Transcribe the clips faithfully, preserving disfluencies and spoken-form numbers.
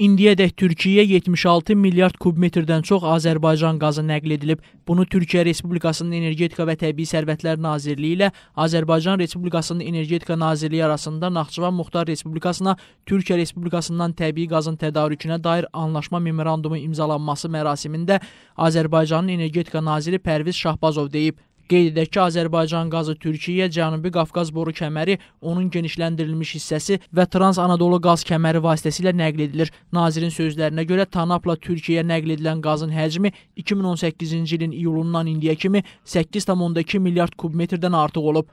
İndiyədək Türkiyəyə yetmiş altı milyard kubmetrdən çox Azərbaycan qazı nəql edilib. Bunu Türkiyə Respublikasının Energetika və Təbii Sərvətlər Nazirliyi ilə Azərbaycan Respublikasının Energetika Nazirliyi arasında Naxçıvan Muxtar Respublikasına Türkiyə Respublikasından təbii qazın tədarükünə dair anlaşma memorandumu imzalanması mərasimində Azərbaycanın Energetika Naziri Pərviz Şahbazov deyib. Qeyd edək ki, Azərbaycan qazı Türkiyə, Cənubi Qafqaz boru kəməri, onun genişləndirilmiş hissəsi və Trans-Anadolu qaz kəməri vasitəsilə nəql edilir. Nazirin sözlərinə görə TANAP-la Türkiyəyə nəql edilən qazın həcmi iki min on səkkizinci ilin iyulundan indiyə kimi səkkiz tam onda iki milyard kubmetrdən artıq olub.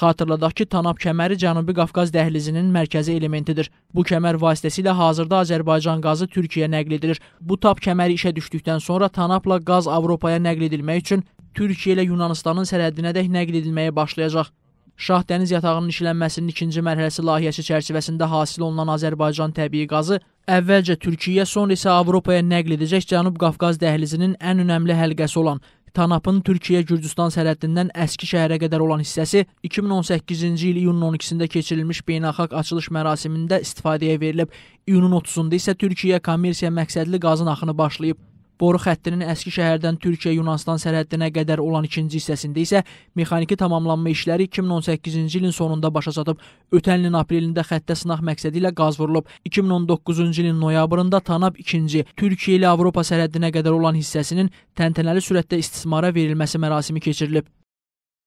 Xatırladaq ki, TANAP kəməri Cənubi Qafqaz dəhlizinin mərkəzi elementidir. Bu kəmər vasitəsilə hazırda Azərbaycan qazı Türkiyəyə nəql edilir. Bu TAP kəməri işə düşdükdən sonra TANAP-la qaz Avropaya nəql edilmək üçün Türkiyə ilə Yunanistanın sərhədinədək nəql edilməyə başlayacaq. Şah dəniz yatağının işlənməsinin ikinci mərhələsi layihəsi çərçivəsində hasil olunan Azərbaycan təbii qazı əvvəlcə Türkiyə, sonra isə Avropaya nəql edəcək Cənub Qafqaz dəhlizinin ən önəmli həlqəsi olan TANAP-ın Türkiyə-Gürcüstan sərhədindən əski şəhərə qədər olan hissəsi iki min on səkkizinci il iyunun on ikisində keçirilmiş beynəlxalq açılış mərasimində istifadəyə verilib. İyunun otuzunda isə Türkiyə kommersiya məqsədli qazın axını başlayıb. Boru xəttinin əski şəhərdən Türkiyə-Yunanistan sərhəddinə qədər olan ikinci hissəsində isə mexaniki tamamlanma işləri iki min on səkkizinci ilin sonunda başa çatıb. Ötən ilin aprelində xəttə sınaq məqsədi ilə qaz vurulub. iki min on doqquzuncu ilin noyabrında TANAP ikinci Türkiyə ilə Avropa sərhəddinə qədər olan hissəsinin təntənəli sürətdə istismara verilməsi mərasimi keçirilib.